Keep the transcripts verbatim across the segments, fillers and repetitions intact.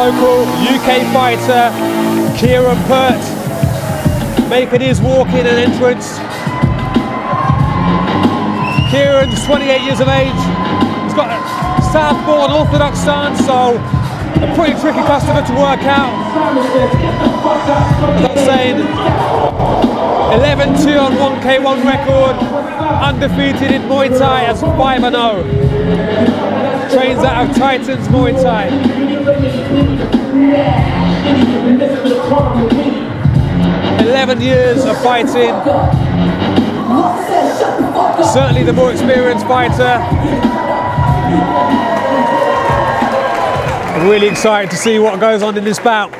local U K fighter, Kieran Peart, making his walk-in an entrance. Kieran's twenty-eight years of age. He's got a southpaw and orthodox stance, so a pretty tricky customer to work out. As I was saying, eleven two on one K one record, undefeated in Muay Thai as five and oh. Trains out of Titans Muay Thai. eleven years of fighting. Certainly the more experienced fighter. I'm really excited to see what goes on in this bout.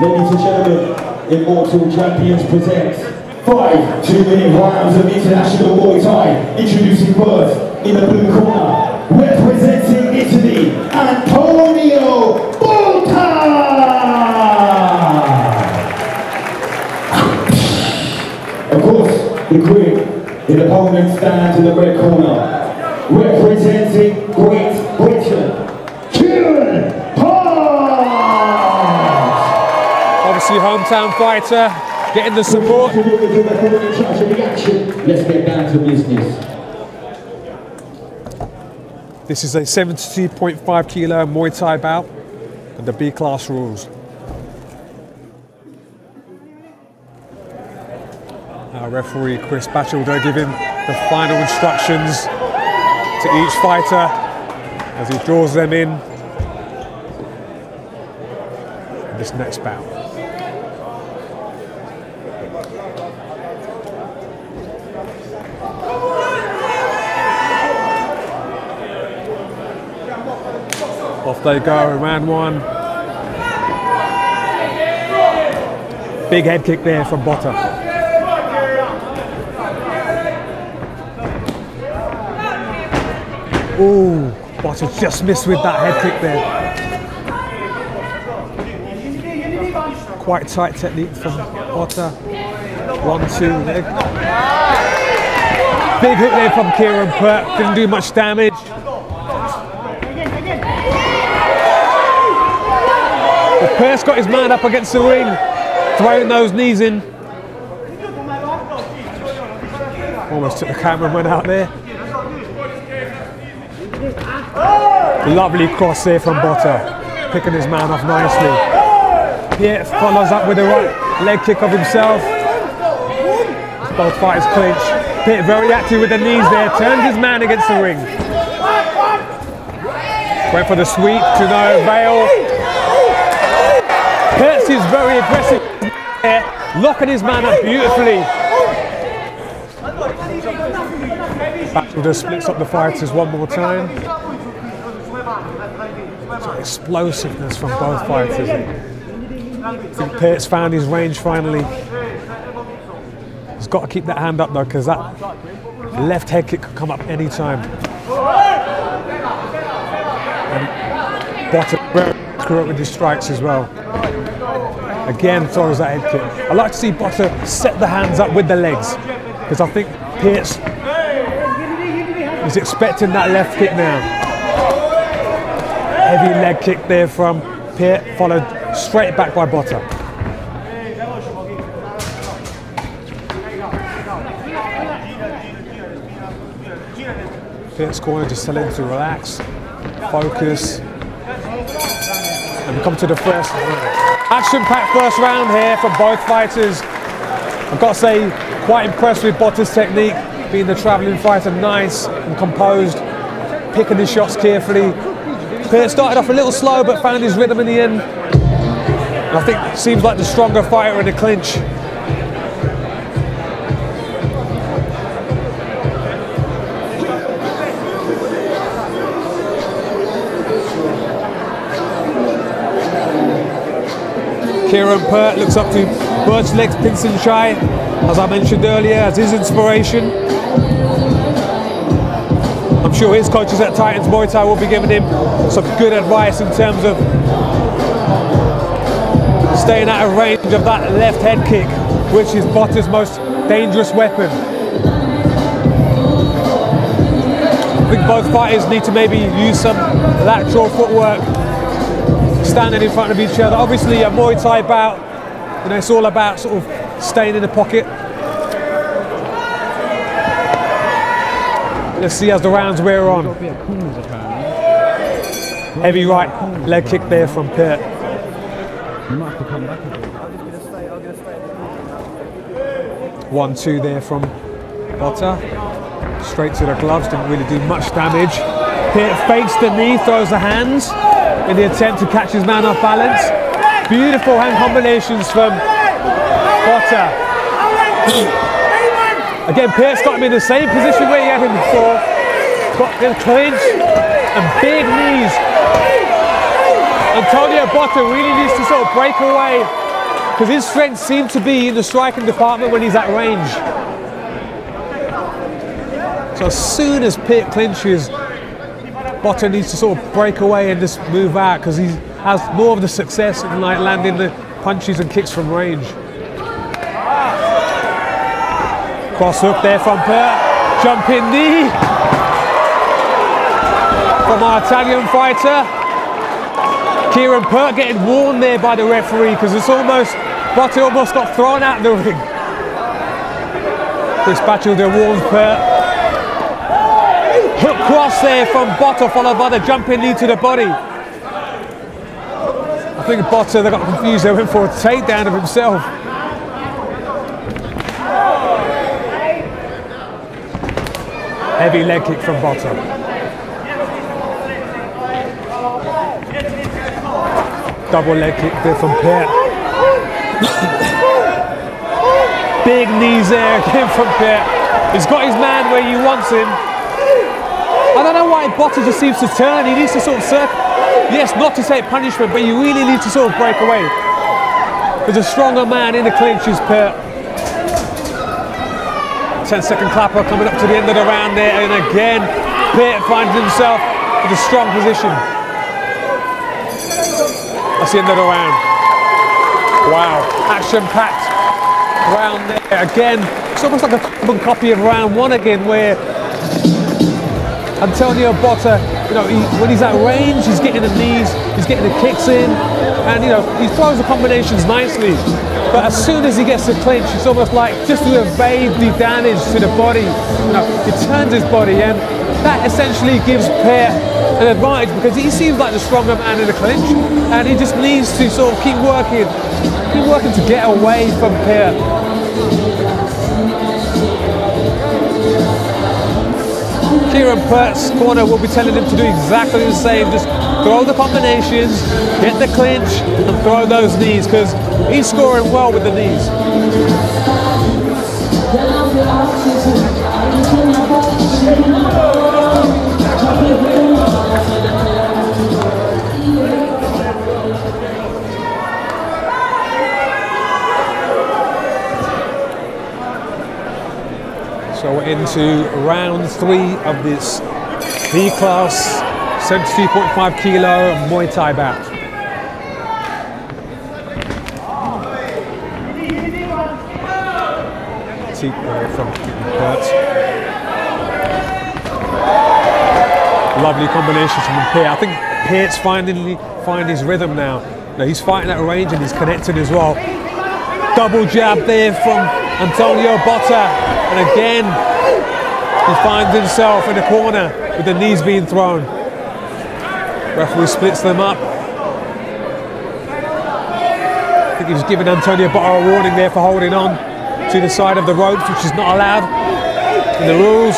Ladies and gentlemen, Immortal Champions presents five two-minute rounds of international Muay Thai. Introducing first, in the blue corner, representing Italy, Antonio Botta. Of course, the green. His opponent stands in the red corner, representing Great Britain, Kieran Peart! Obviously hometown fighter, getting the support. Let's get down to business. This is a seventy-two point five kilo Muay Thai bout, and the B class rules. Our referee Chris Batchelor will give him the final instructions to each fighter as he draws them in. And this next bout. Off they go in round one. Big head kick there from Botta. Ooh, Botta just missed with that head kick there. Quite tight technique from Botta. One, two, there. Big hit there from Kieran Peart, didn't do much damage. But Peart's got his man up against the ring, throwing those knees in. Almost took the camera and went out there. Lovely cross there from Botta, picking his man off nicely. Pierre follows up with a right leg kick of himself. Both fighters clinch. Pierre very active with the knees there, turns his man against the ring. Went for the sweep to no avail. Pierce is very aggressive there, locking his man up beautifully. Batchelor just splits up the fighters one more time. So explosiveness from both fighters. I think Peart's found his range finally. He's got to keep that hand up though, because that left head kick could come up any time. And Botta very accurate with his strikes as well. Again, throws that head kick. I like to see Botta set the hands up with the legs, because I think Peart's is expecting that left kick now. Heavy leg kick there from Peart, followed straight back by Botta. Peart's corner just telling him to relax, focus, and we come to the first action-packed first round here from both fighters. I've got to say, quite impressed with Botta's technique, being the travelling fighter, nice and composed, picking his shots carefully. Peart started off a little slow, but found his rhythm in the end. And I think it seems like the stronger fighter in the clinch. Kieran Peart looks up to Birchlegs Pinsenchai, as I mentioned earlier, as his inspiration. I'm sure his coaches at Titans Muay Thai will be giving him some good advice in terms of staying out of range of that left head kick, which is Botta's most dangerous weapon. I think both fighters need to maybe use some lateral footwork, standing in front of each other. Obviously a Muay Thai bout, you know, it's all about sort of staying in the pocket. Let's see as the rounds wear on. Heavy right leg kick there from Peart. One, two there from Botta. Straight to the gloves, didn't really do much damage. Peart fakes the knee, throws the hands in the attempt to catch his man off balance. Beautiful hand combinations from Botta. Again, Peart's got him in the same position where he had him before. Got the clinch and big knees. Antonio Botta really needs to sort of break away because his strength seems to be in the striking department when he's at range. So as soon as Peart clinches, Botta needs to sort of break away and just move out because he has more of the success in like landing the punches and kicks from range. Cross hook there from Peart, jumping knee from our Italian fighter. Kieran Peart getting warned there by the referee because it's almost, Botta almost got thrown out of the ring. Chris Batchelor warns Peart. Hook cross there from Botta, followed by the jumping knee to the body. I think Botta, they got confused, they went for a takedown of himself. Heavy leg kick from Botta. Double leg kick there from Peart. Big knees there again from Peart. He's got his man where he wants him. I don't know why Botta just seems to turn. He needs to sort of circle. Yes, not to take punishment, but you really need to sort of break away. There's a stronger man in the clinch is Peart. ten second clapper coming up to the end of the round there, and again Peart finds himself in a strong position. That's the end of the round. Wow, action-packed round there again. It's almost like a copy of round one again, where Antonio Botta, you know, he, when he's at range, he's getting the knees, he's getting the kicks in, and you know he throws the combinations nicely. But as soon as he gets the clinch, it's almost like just to evade the damage to the body. You know, he turns his body, and that essentially gives Peart an advantage because he seems like the stronger man in the clinch, and he just needs to sort of keep working, keep working to get away from Peart. Kieran Peart's corner will be telling him to do exactly the same. Just throw the combinations, get the clinch, and throw those knees, because he's scoring well with the knees. So we're into round three of this B-class seventy-two point five kilo Muay Thai bout. From Peart. Lovely combination from Peart. I think Peart's finally find his rhythm now. Now he's fighting at range and he's connecting as well. Double jab there from Antonio Botta, and again he finds himself in the corner with the knees being thrown. Referee splits them up. I think he was giving Antonio Botta a warning there for holding on to the side of the ropes, which is not allowed in the rules.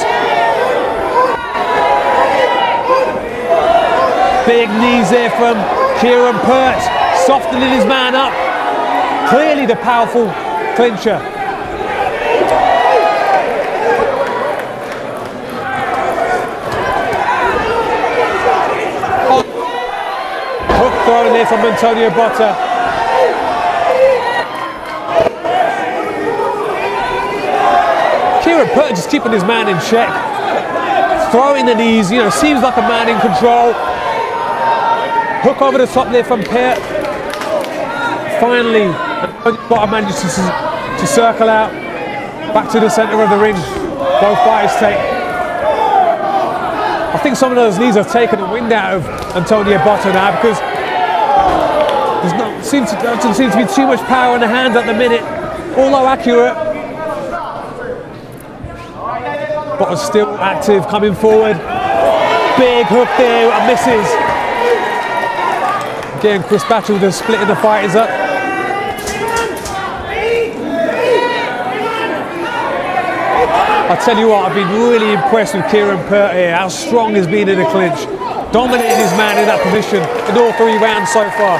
Big knees there from Kieran Peart, softening his man up. Clearly the powerful clincher. Hook thrown there from Antonio Botta. Kieran Peart just keeping his man in check, throwing the knees, you know, seems like a man in control. Hook over the top there from Peart. Finally, Botta manages to, to circle out, back to the centre of the ring. Both fighters take. I think some of those knees have taken the wind out of Antonio Botta now, because Seems to, doesn't seem to be too much power in the hands at the minute, although accurate. But is still active, coming forward. Big hook there, and misses. Again, Chris Batchelor just splitting the fighters up. I tell you what, I've been really impressed with Kieran Peart here, how strong he's been in the clinch. Dominating his man in that position in all three rounds so far.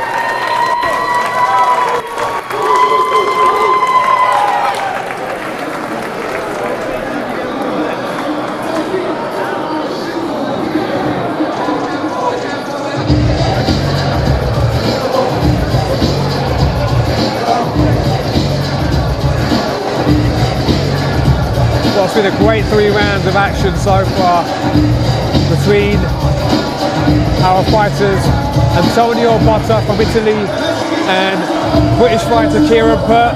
It's been a great three rounds of action so far between our fighters Antonio Botta from Italy and British fighter Kieran Peart.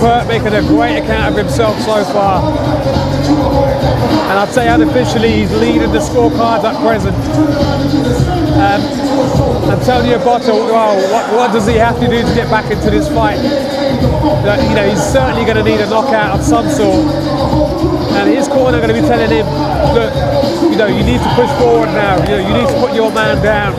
Peart making a great account of himself so far, and I'd say unofficially he's leading the scorecards at present. Um, Antonio Botta, well, what, what does he have to do to get back into this fight? You know, he's certainly going to need a knockout of some sort. And his corner are going to be telling him, look, you know, you need to push forward now. You know, you need to put your man down.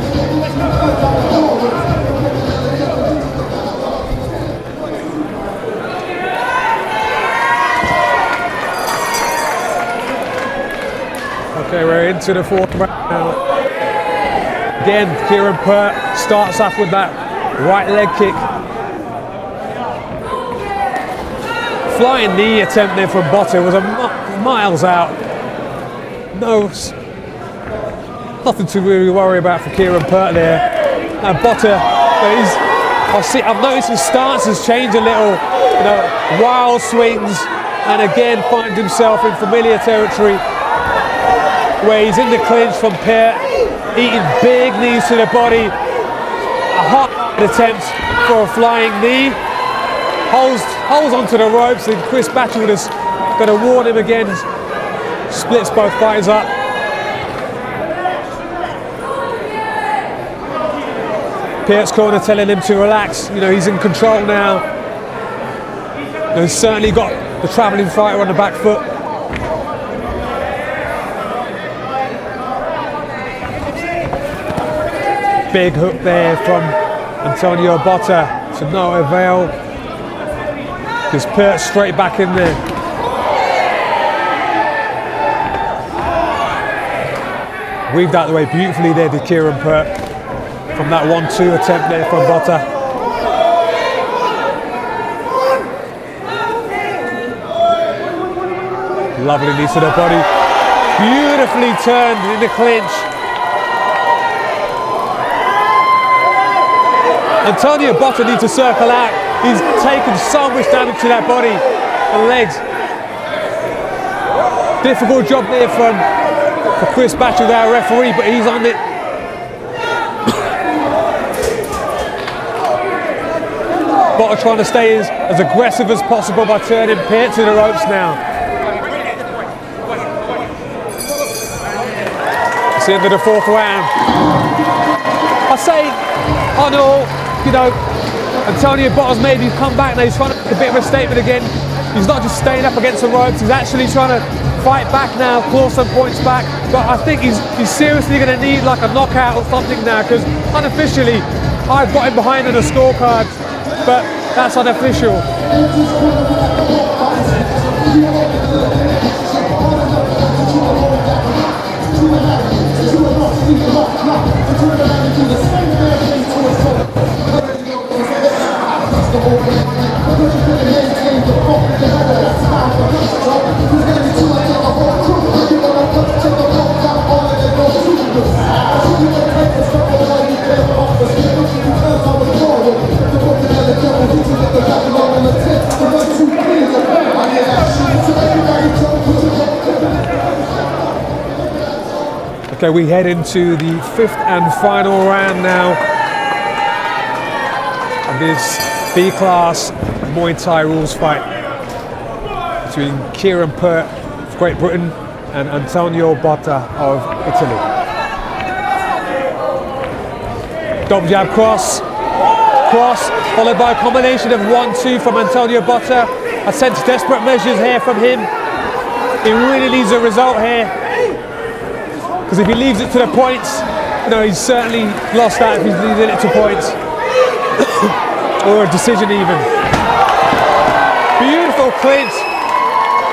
Okay, we're into the fourth round now. Again, Kieran Peart starts off with that right leg kick. Flying knee attempt there from Botta was a miles out. No, nothing to really worry about for Kieran Peart there. And Botta, I've, see, I've noticed his stance has changed a little, you know, wild swings, and again finds himself in familiar territory where he's in the clinch from Peart, eating big knees to the body. A hot attempt for a flying knee. Holds, holds onto the ropes, and Chris Batchelor is going to warn him again. Splits both fighters up. Peart's corner telling him to relax. You know, he's in control now. And he's certainly got the travelling fighter on the back foot. Big hook there from Antonio Botta to no avail. Because Peart straight back in there. Weaved out the way beautifully there to Kieran Peart from that one two attempt there from Botta. Lovely knee to the body. Beautifully turned in the clinch. Antonio Botta needs to circle out. He's taken so much damage to that body and legs. Difficult job there from for Chris Batchelor, our referee, but he's on it. Botta trying to stay as, as aggressive as possible by turning Peart to the ropes now. It's the end of the fourth round. I say, on all, you know, Antonio Botta's made him come back now. He's trying to make a bit of a statement again. He's not just staying up against the ropes, he's actually trying to fight back now, claw some points back. But I think he's, he's seriously going to need like a knockout or something now, because unofficially, I've got him behind on the scorecards, but that's unofficial. Okay, we head into the fifth and final round now of this B-class Muay Thai rules fight between Kieran Peart of Great Britain and Antonio Botta of Italy. Double jab cross. cross, followed by a combination of one two from Antonio Botta. I sense desperate measures here from him. He really needs a result here, because if he leaves it to the points, you know, he's certainly lost that if he's leaving it to points. Or a decision even. Beautiful clinch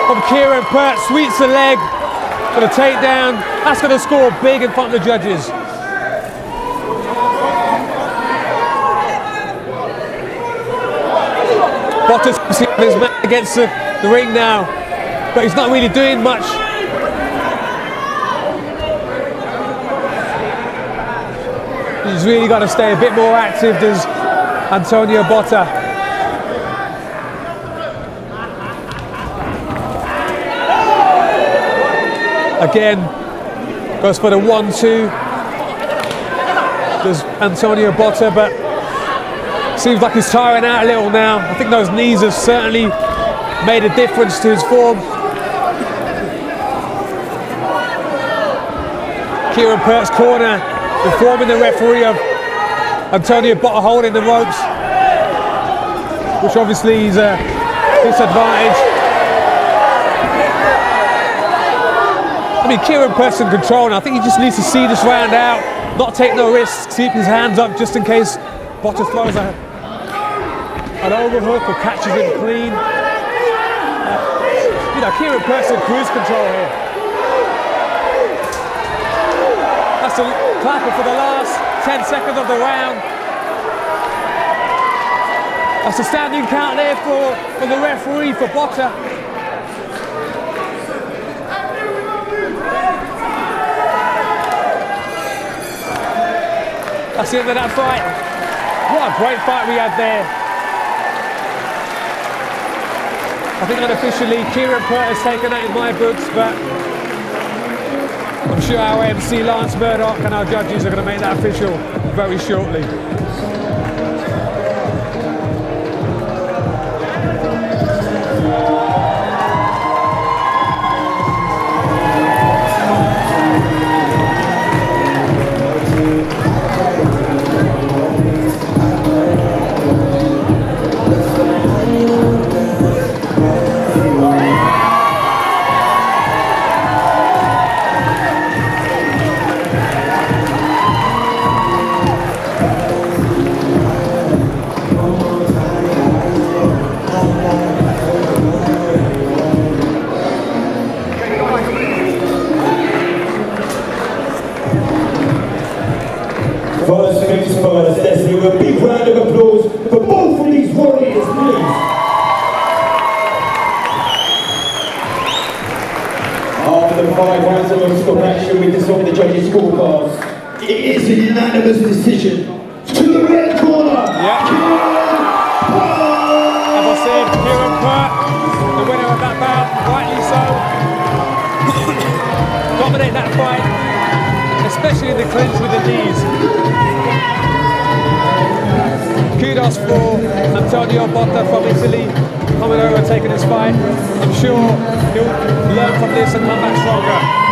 from Kieran Peart, sweeps the leg for the takedown. That's going to score big in front of the judges. Botta's his man against the, the ring now, but he's not really doing much. He's really got to stay a bit more active, does Antonio Botta. Again, goes for the one two, does Antonio Botta, but seems like he's tiring out a little now. I think those knees have certainly made a difference to his form. Kieran Peart's corner, informing the referee of Antonio Botta holding the ropes, which obviously is a disadvantage. I mean, Kieran Peart's in control, and I think he just needs to see this round out, not take no risks, keep his hands up just in case Botta throws a an overhook or catches him clean. Uh, you know, Kieran Peart's in cruise control here. That's a clapper for the last ten seconds of the round. That's a standing count there for, for the referee, for Botta. That's the end of that fight. What a great fight we had there. I think unofficially, Kieran Peart has taken that in my books, but I'm sure our M C Lance Murdoch and our judges are going to make that official very shortly. Decision to the red corner. Yeah. Kieran Peart. As I said, Kieran Peart, the winner of that bout, rightly so. Dominate that fight, especially the clinch with the knees. Kudos for Antonio Botta from Italy, coming over and taking this fight. I'm sure he'll learn from this and come back stronger.